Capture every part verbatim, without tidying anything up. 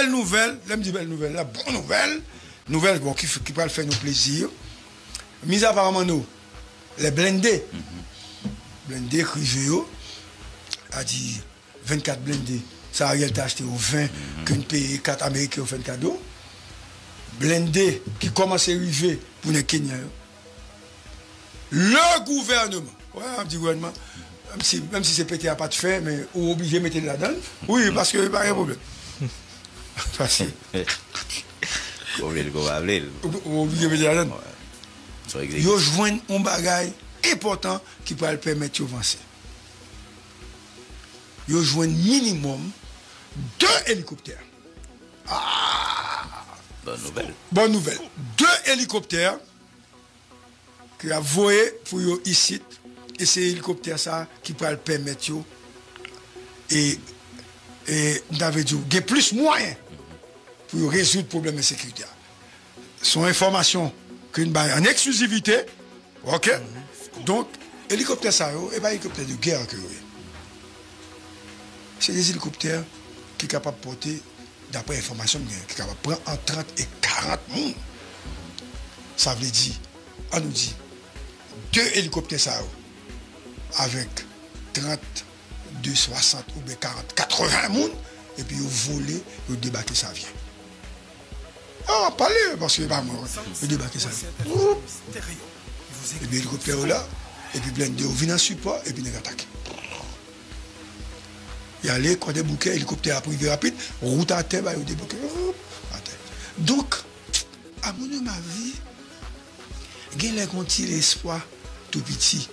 belle nouvelle, je me dis belle nouvelle, la bonne nouvelle, nouvelle bon, qui, qui peut faire nous plaisir. Mis apparemment nous, les blindés, mm-hmm. blindés, Criveo, a dit vingt-quatre blindés, ça Ariel t'a acheté au vingt, mm-hmm. qu'une paye quatre Américains au vingt cadeaux. Blindés qui commence à arriver pour les Kenyans. Le gouvernement, ouais, on dit gouvernement, même si, même si c'est pété à pas de fer, mais on est obligé de mettre de la donne. Oui, parce qu'il n'y a pas de problème. Parce que. On est obligé de mettre de la donne. Ils ont joint un bagage important qui peut le permettre d'avancer. Ils ont joint minimum deux hélicoptères. Ah! Bonne nouvelle. Bonne nouvelle. Deux hélicoptères qui ont voyé pour eux ici. Et c'est l'hélicoptère ça qui peut le permettre. Et, et David, il y a plus de moyens pour résoudre le problème de sécurité. Son information qu'une balle en exclusivité. OK. Donc, l'hélicoptère ça, et pas hélicoptère de guerre que c'est des hélicoptères qui sont capables de porter, d'après l'information, qui sont capables de prendre en trente et quarante monde. Ça veut dire, on nous dit, deux hélicoptères ça. Avec trente, soixante ou bien quarante, quatre-vingts monde, et puis vous volez, vous débarquez, ça vient. Ah, parlez, parce que bah, vous débarquez, ça vient. Et puis l'hélicoptère là, et puis blindé, vous venez en support, et puis vous attaquez. Il y a les quand des bouquets, hélicoptère à privé rapide, route à terre, vous débouquez. Donc, à mon avis, ma vie, il y a un petit espoir tout petit.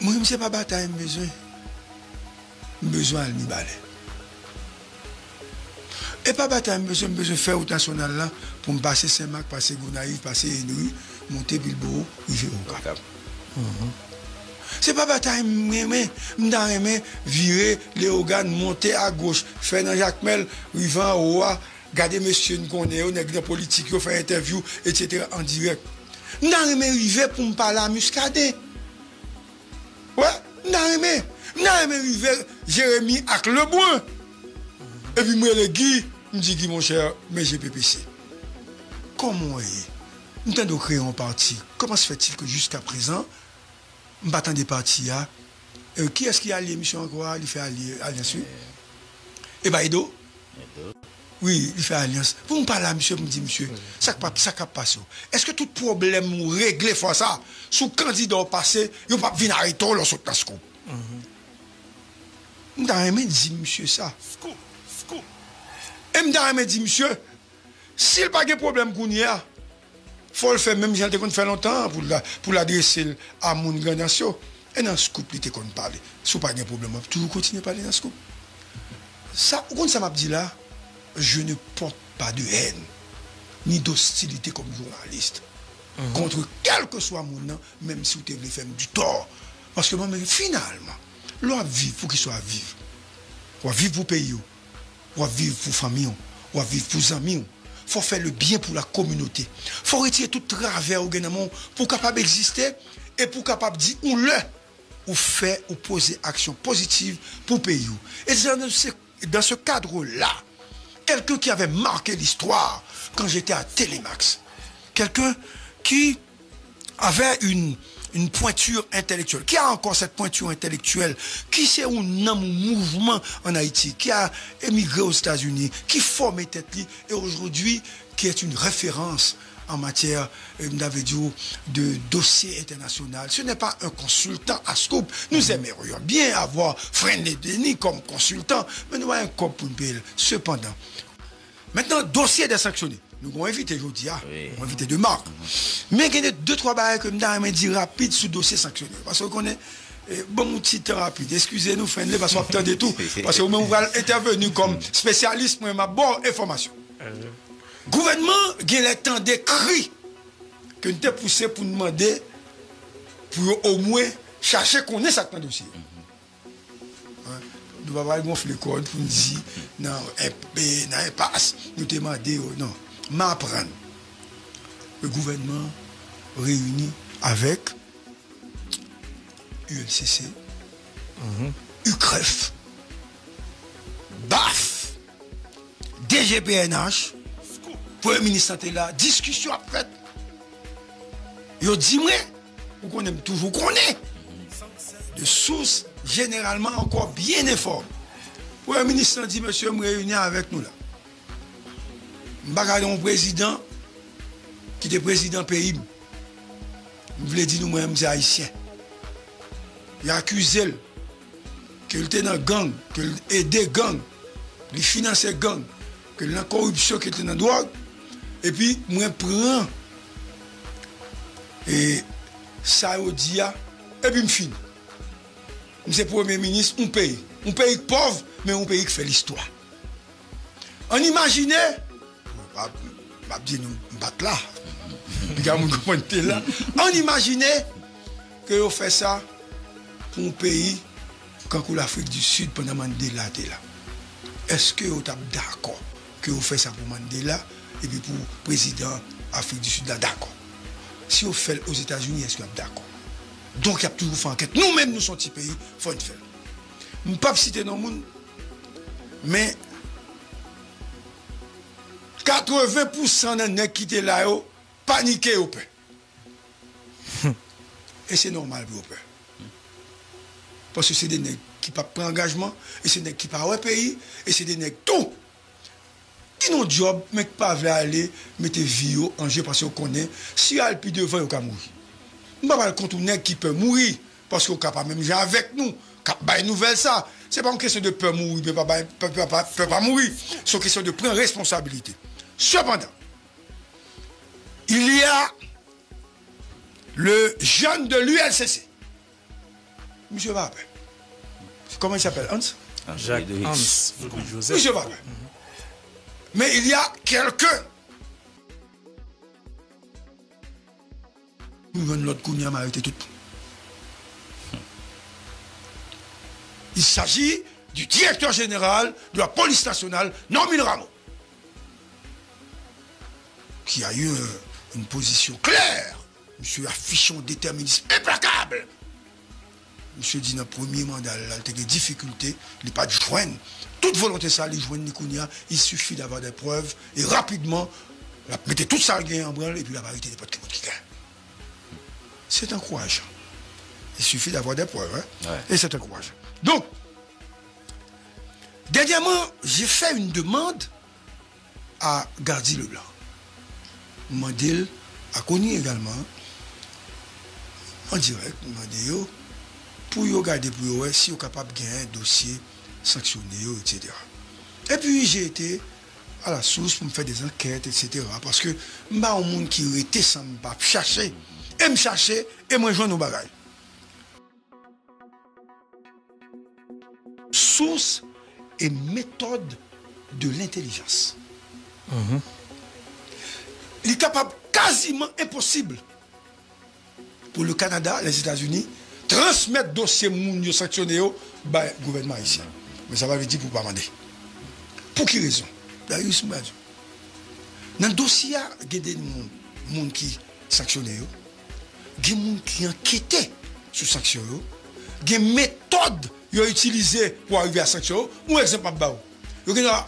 Moi, je ne sais pas bataille, j'ai besoin. Besoin de balai. Et pas bataille, besoin, besoin de faire route nationale là pour me passer Saint-Marc, passer Gonaïve, passer Henry, monter Bilbao, arriver au Cap. Ce n'est pas bataille, mais je vais virer les organes, monter à gauche, faire un Jacmel, arriver en haut, garder monsieur nous connaît, on est dans la politique, faire interview, et cetera en direct. Je vais arriver pour me parler à Muscadet. Ouais, n'a aimé. N'a aimé Rivel, Jérémy avec le bois. Et puis moi, le Guy, me dit Guy, mon cher, mais j'ai P P C. Comment est-ce nous tentons de créer un parti. Comment se fait-il que jusqu'à présent, nous battons des partis là. Euh, qui est-ce qui a allié Michel Angoua? Il fait alliance. Et bien, Edo. Oui, il fait alliance. Pour me parler à monsieur, me dit monsieur, ça ne passe pas. Est-ce que tout problème est réglé pour ça? Sous candidat passé, il ne peut pas venir arrêter le sous tasco. Je me dis monsieur ça. Et je me dis monsieur, s'il n'y a pas de problème, il faut le faire même si on fait longtemps pour l'adresser à mon grand nation. Et dans ce couple, il ne peut pas parler. Si il n'y a pas de problème, toujours continuer à parler dans ce couple. Ça, ça m'a dit là. Je ne porte pas de haine ni d'hostilité comme journaliste mmh. contre quel que soit mon nom, même si vous voulez faire du tort. Parce que moi, mais finalement, l'on vit pour qu'il soit vivre. On vit pour pays, on vit pour famille, on vit pour amis. Il faut faire le bien pour la communauté. Il faut retirer tout travers au gouvernement pour capable d'exister et pour capable de dire on le ou faire ou poser action positive pour pays. Et dans ce cadre-là, quelqu'un qui avait marqué l'histoire quand j'étais à Télémax. Quelqu'un qui avait une, une pointure intellectuelle, qui a encore cette pointure intellectuelle, qui c'est un homme mouvement en Haïti, qui a émigré aux États-Unis, qui formait tête li et aujourd'hui qui est une référence en matière de dossier international. Ce n'est pas un consultant à scoop. Nous aimerions bien avoir Frédéric Denis comme consultant, mais nous avons un cop pour une. Cependant, maintenant, dossier des sanctionnés. Nous avons invité, je vous dis, nous avons invité de marque. Mais il y a deux, trois barrières que nous avons dit rapide sous dossier sanctionné. Parce qu'on est bon petit rapide. Excusez-nous, Frédéric, parce qu'on attend de tout. Parce que nous allons intervenir comme spécialiste pour ma bonne information. Gouvernement, il a tant de cris que nous avons poussé pour demander, pour au moins chercher qu'on ait certains dossiers. Nous avons gonflé le code pour nous dire, non, il passe, nous demandons, non, m'apprendre. Le gouvernement réuni avec U L C C, U C R E F, D G P N H, Premier ministre santé là, discussion après. Yo dit moi, ou qu'on aime toujours qu'on est. De sources généralement encore bien informées. Premier ministre dit monsieur, me réunir avec nous là. M'bagarre un président qui était président pays. Je voulais dire nous-mêmes des Haïtiens. Il a accusé qu'il était dans la gang, qu'il aidait la gang, qu'il finançait la gang, qu'il a la corruption, qu'il était dans la drogue. Et puis, moi, je prends et ça, je dis, et puis je finis. Je suis Premier ministre, on paye. On paye pauvre, mais on paye qui fait l'histoire. On imaginait, je ne dis pas nous battre là. On imaginait que on fait ça pour un pays quand l'Afrique du Sud pendant Mandela était là. Est-ce que vous êtes d'accord que on fait ça pour Mandela et puis pour le président Afrique du Sud là d'accord? Si on fait aux États-Unis, est-ce que vous êtes d'accord? Donc il y a toujours fait enquête. Nous-mêmes nous sommes petit pays, il faut une faire. Je ne vais pas citer nos monde, mais quatre-vingts pour cent des gens qui étaient là paniquer au peuple. Et c'est normal pour le peuple. Parce que c'est des nègres qui ne prennent pas d'engagement, et c'est des nègres qui ne parlent pas au pays, et c'est des nègres tout. Qui n'ont job, mais qui ne peuvent pas aller mettre vie en jeu parce qu'on connaît. Si elle plus devant, elle peut mourir. On ne va pas contre un nègre qui peut mourir parce qu'on ne peut pas même gens avec nous. Une nouvelle ça. Ce n'est pas une question de peur mourir, mais ne peut pas mourir. C'est une question de prendre responsabilité. Cependant, il y a le jeune de l'U L C C. Monsieur Vapé. Comment il s'appelle? Hans? Ah, Jacques Hans. Joseph. Monsieur Vapé. Mm-hmm. Mais il y a quelqu'un. Nous venons de l'autre coup, nous avons arrêté tout. Il s'agit du directeur général de la police nationale, Normil Ramo, qui a eu une position claire. Monsieur affichant déterministe implacable. Monsieur dit dans le premier mandat, il a des difficultés, il n'est pas de joindre. Toute volonté, ça, il joint Nikounia, il suffit d'avoir des preuves et rapidement, il a mettez tout ça en branle et puis la vérité n'est pas de qui gagne. C'est encourageant. Il suffit d'avoir des preuves. Hein? Ouais. Et c'est encourageant. Donc, dernièrement, j'ai fait une demande à Gardi Leblanc. Mandel a connu également en direct Mandel pour regarder pour si vous êtes capable de gagner un dossier sanctionné, et cetera. Et puis j'ai été à la source pour me faire des enquêtes, et cetera. Parce que je suis un monde qui était sans me chercher, et me chercher, et me rejoindre nos bagages. Source et méthode de l'intelligence. Mm-hmm. Il est capable, quasiment impossible, pour le Canada, les États-Unis, transmettre dossier moun sanctionné au gouvernement haïtien. Mais ça va veut dire pour ne pas demander. Pour quelle raison? Dans le dossier, il y a des gens qui sanctionné, il y a des gens qui enquêtent sur sanction, il y a des méthodes qui ont utilisées pour arriver à sanction. Ou exemple, il y a des gens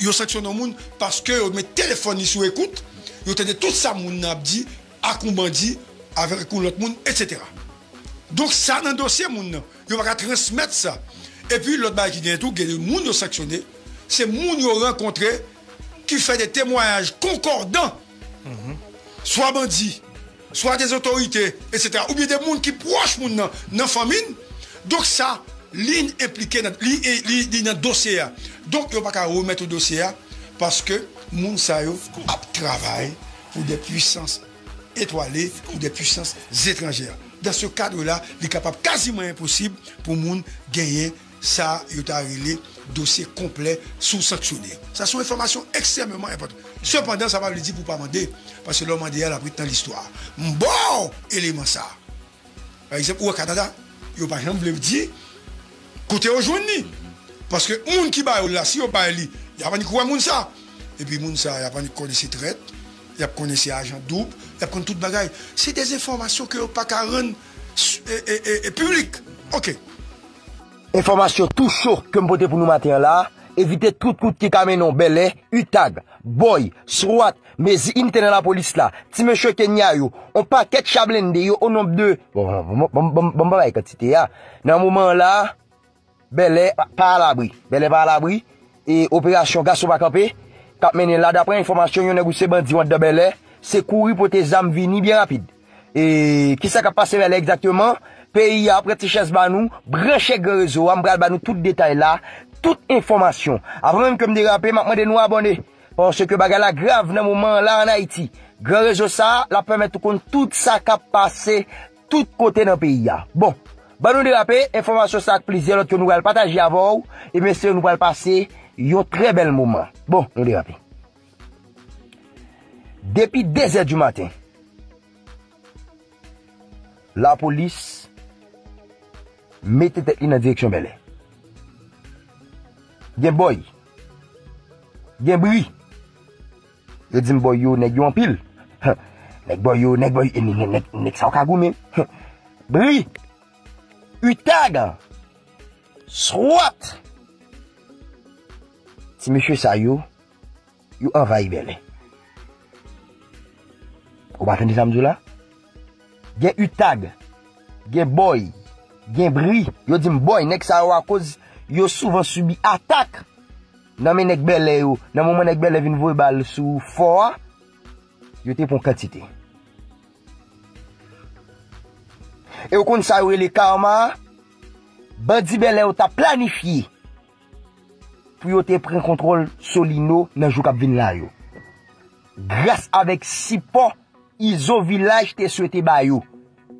qui sanctionnent les gens parce qu'ils ont mis le téléphone sous écoute. Vous tenez tout ça, moun abdi, à Koumbandi, avec l'autre monde, et cetera. Donc, ça, dans le dossier, moun, vous va transmettre ça. Et puis, l'autre bail qui vient tout, qui moun sanctionné, c'est moun yo rencontré qui fait des témoignages concordants, mm-hmm. soit bandits, soit des autorités, et cetera. Ou bien des moun qui proches moun dans la famine. Donc, ça, l'in impliqué dans le dossier. Donc, vous ne pouvez pas remettre le dossier parce que moun sa yo travaille pour des puissances étoilées, pour des puissances étrangères. Dans ce cadre-là, il est capable, quasiment impossible, pour moun gagner ça, le dossier complet sous sanctionné. Ça sont informations extrêmement importantes. Cependant, ça va le dire pour pas demander, parce que l'homme Mandela a pris dans l'histoire. Bon élément ça. Par exemple, au Canada, il n'y a pas de gens qui le dire, côté aujourd'hui. Parce que moun qui baille là, si on baille, il n'y a pas de quoi moun ça. Et puis, moun sa, y a pas connaît ses traites, y a connaît ses agents doubles, y a connaît toute bagaille. C'est des informations que pas qu'à rendre publiques. Ok. Information tout chaud que m'bote pour nous matin là, éviter tout coup qui camino Bel Air, Utag, Boy, Swat, mais interne la police là, ti monsieur Kenya yo, on paquet chablende yo au nombre de bon bon bon bon bon quantité ya. Dans moment là, Bel Air pas à l'abri, Bel Air pas à l'abri et opération Gasso pas camper, cap mener là d'après information yo négocier bandi de Bel Air, c'est courir pour tes âmes vini bien rapide. Et qui ça qui a passé là exactement? Pays après tes chaises banou, brancher réseau, ambral banou tout détail là, toute information. Avant même que me déraper, maintenant de nous abonner parce que bagala grave dans moment là en Haïti. Grand réseau ça, la permettre qu'on tout ça qui a passé tout côté dans pays là. Bon, banou déraper, information ça avec plaisir l'autre nous va partager avant et messieurs nous va passer un très bel moment. Bon, nous déraper. Depuis deux heures du matin, la police mettez tête dans la direction Bel Air. Gen boy. Gen bruit. Je dis boy yo nèg yo en pile. Nèg boy yo nèg boy nèg nèg sa ka goumé. Bruit. Utag. Swat. Si monsieur sa yo yo envahi Bel Air. Ou pas tendre samedi là? Gen utag. Gen boy. Gen bruit, yo dit boy nek sa à cause yo souvent subi attaque. Nan men nek Bel Air yo, nan moment nek Bel Air vinn voye balle sou fort, yo te pon quantité. Et ou kon sa yo le karma, bandi Bel Air yo ta planifié pour yo te prendre contrôle Solino nan jou k'ap vinn la yo. Grâce avec support Iso village te souhaité ba yo.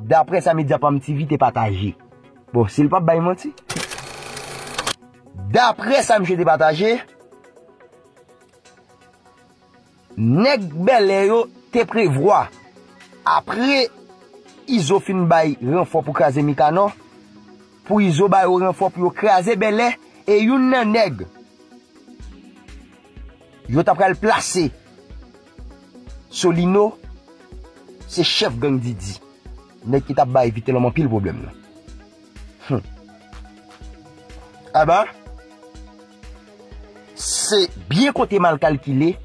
D'après ça média pas m'ti vite partagé. Bon, s'il pas bail menti. D'après ça m'jete partagé. Nèg Bel Air yo te prévoit après Iso fin bail renfort pour craser Mikano, pour Iso bail renfort pour craser Bel Air et yon nan nèg. Yo t'a pral placer Solino c'est chef gang Didi. Nèg qui t'a ba éviter l'homme pile problème là. Hum. Ah bah c'est bien côté mal calculé.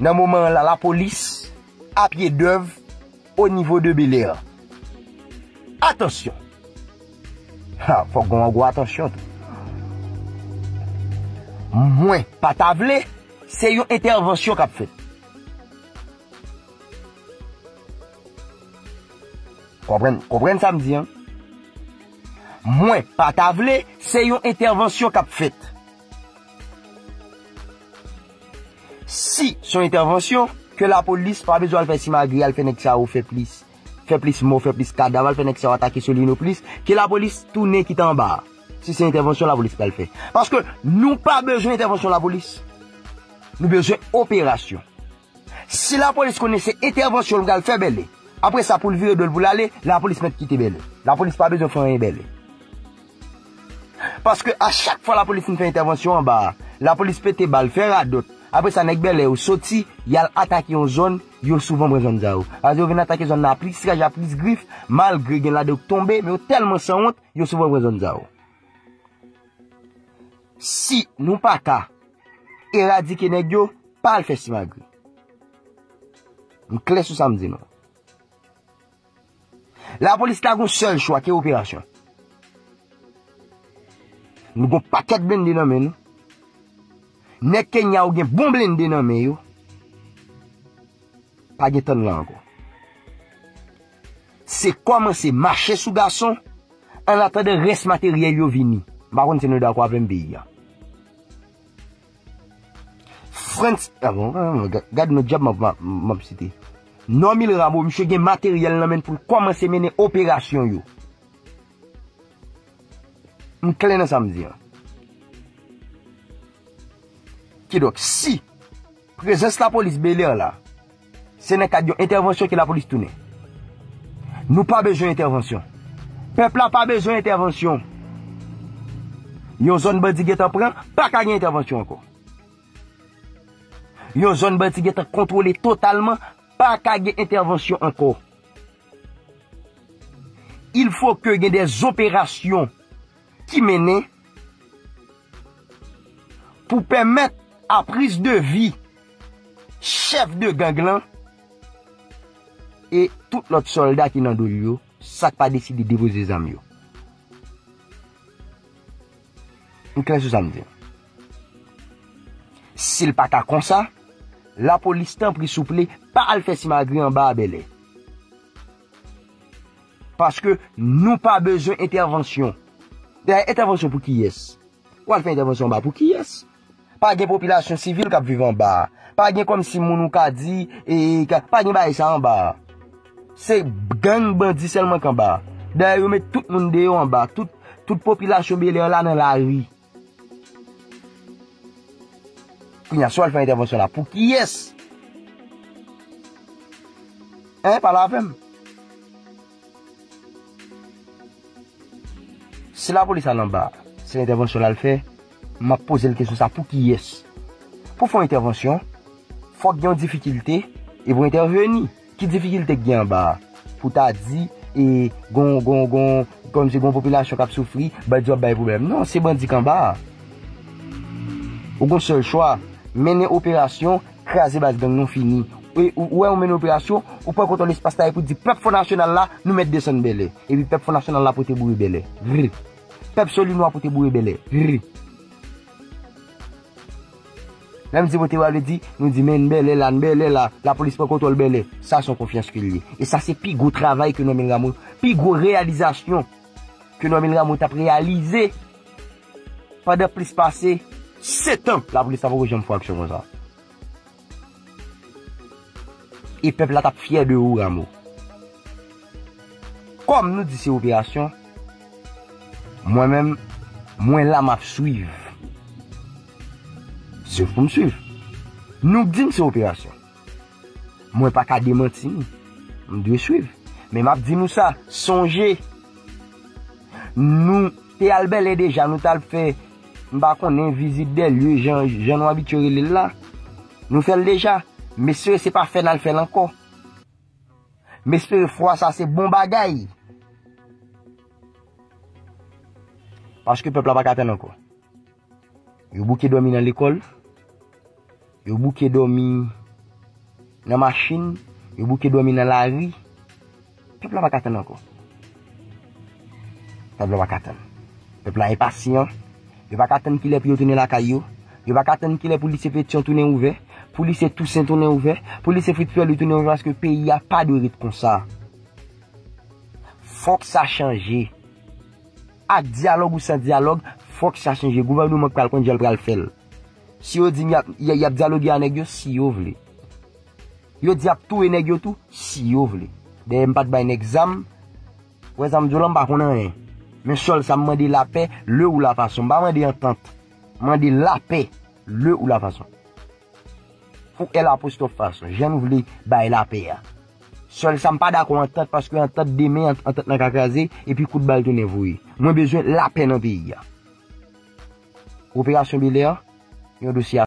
Dans moment là la police à pied d'œuvre au niveau de Bel Air. Attention. Ha, faut qu'on gros attention tout. Moins pas tablé, c'est une intervention qu'a fait. Comprenez, comprenez ça me dit, hein? Moins pas tablé, c'est une intervention qu'a faite. Si son intervention, que la police pas besoin de faire si malgré, elle fait nex ça ou fait plus, fait plus mot, fait plus cadavre, elle fait nex ça ou attaquer Solino plus, que la police tourne qui est en bas. Si c'est intervention, la police pas le fait. Parce que nous pas besoin d'intervention de la police. Nous besoin opération. Si la police connaissait intervention, elle fait Bel Air. Après ça, pour le virer de le boule aller, la police met quitter Bel Air. La police pas besoin de faire un Bel Air. Parce que à chaque fois la police fait intervention en bas, la police pète balle, faire à d'autres. Après ça, nèg Bel Air ou sorti, y a attaqué une zone, y a souvent besoin de zao. Alors, y a attaqué une zone, la police, y a plus griffe, malgré qu'il y a de tomber, mais tellement sans honte, y a souvent besoin de zao. Si nous pas qu'à éradiquer nèg yo, pas le faire si malgré. Une clé sous samedi, non? La police a un seul choix qui est opération. Nous avons un paquet de blindés dans nous. Nous avons un bon blindé dans nous. Pas de temps là encore. C'est commencer à marcher sous garçon en attendant le reste matériel qui est venu. Je ne sais pas si nous avons un problème. France, regarde notre job, je vais citer. Normil Ramo, monsieur, gen matériel nan men pour commencer mener opération yo. M'clé nan samedi. Qui donc si présence la police Bel Air là, c'est dans cadre intervention que la police tourne. Nous pas besoin d'intervention. Peuple a pas besoin d'intervention. Yon zone bandi qui t'en prend, pas ka gen intervention encore. Yon zone bandi qui t'en contrôlé totalement. Pas qu'à gagner intervention encore. Il faut que y ait des opérations qui mènent pour permettre à prise de vie chef de ganglan et tout l'autre soldat qui n'en doulio, ça pas décidé de déposer les amis. Une classe de samedi. S'il pas ta comme ça, la police t'en pris souple, pas à le faire si malgré en bas à Bel Air. Parce que nous pas besoin d'intervention. D'ailleurs, intervention pour qui est-ce? Ou à faire intervention en bas pour qui est-ce? Pas de population civile qui vit en bas. Pas de comme si mon nous a dit, et pas de bail ça en bas. C'est gang bandit seulement qu'en bas. D'ailleurs, met tout le monde dehors en bas. Toute, toute population Bel Air là dans la rue. Qu'il y a soit fait intervention là. Pour qui est-ce? Hein, pas la même. C'est la police à l'en bas. C'est l'intervention là le fait. M'a posé la question ça pour qui est-ce? Pour faire intervention, faut qu'il y ait une difficulté et pour intervenir. Qui difficulté qu'il y a en bas? Pour t'a dit et gon gon gon comme c'est gon population qui a souffri, bah job bah problème. Non, c'est bandit en bas. Ou gon seul choix, mener opération, craser base gang non fini. Et ou ouais on mène opération, ou pas contre l'espace taille pour dire peuple Front National là, nous mettre des sons Bel Air. Et puis peuple Front National là pour te bourrer Bel Air. Peuple Solino pour te bourrer Bel Air. Même si vous avez dit, nous dit, mais Bel Air là, Bel Air là, la police pas contrôle Bel Air. Ça, c'est confiance qu'il y a. Et ça, c'est plus gros travail que Normil Ramo, plus gros réalisation que Normil Ramo a réalisé pendant plus passé sept ans. La police a pas eu de action comme ça. Et le peuple a été fier de vous, Ramo. Comme nous dit ces opérations, moi-même, moi là, m'a suivre. C'est pour me suivre. Nous disons ces opérations. Moi, pas qu'à démentir. Nous devons suivre. Mais m'a dit nous ça. Songez. Nous, t'es Albert et déjà, nous t'as fait. Bah, qu'on est visite des lieux, j'en ai habitué là. Nous faisons déjà. Mais ce, c'est pas fait, nous le faisons encore. Mais ce, fois, ça, c'est bon bagaille. Parce que le peuple n'a pas qu'à attendre encore. Il y a beaucoup qui dorment dans l'école. Il y a beaucoup qui dorment dans la machine, il y a beaucoup qui dorment dans la rue. Le peuple va attendre encore. Le peuple va attendre. Le peuple est impatient. Il va attendre qu'il ait pu tourner la caillou. Il va attendre qu'il ait pour laisser Pétion tourner ouvert, pour laisser Toussaint tourner ouvert, pour laisser Fritz-Pierre tourner ouvert parce que le pays n'a pas de rythme comme ça. Faut que ça change. Avec dialogue ou sans dialogue, faut que ça change. Le gouvernement qui a le faire. Si vous dites qu'il y a dialogue à négocier, si vous voulez. Vous dites tout et négocier tout, si vous voulez. D'ailleurs, je ne vais pas faire un examen. Je ne vais pas faire un. Mais seul, ça me dit la paix, le ou la façon. Je ne vais pas demander entente. Je me dis la paix, le ou la façon. Pour elle apostrophe façon. Je ne voulais pas la paix. Seul, ça ne me pas d'accord en tête parce que en tête des mains, en tête dans la case, et puis coup de balle de nevouille. Moi, besoin de la paix dans le pays. Opération Biléa, il y a un dossier à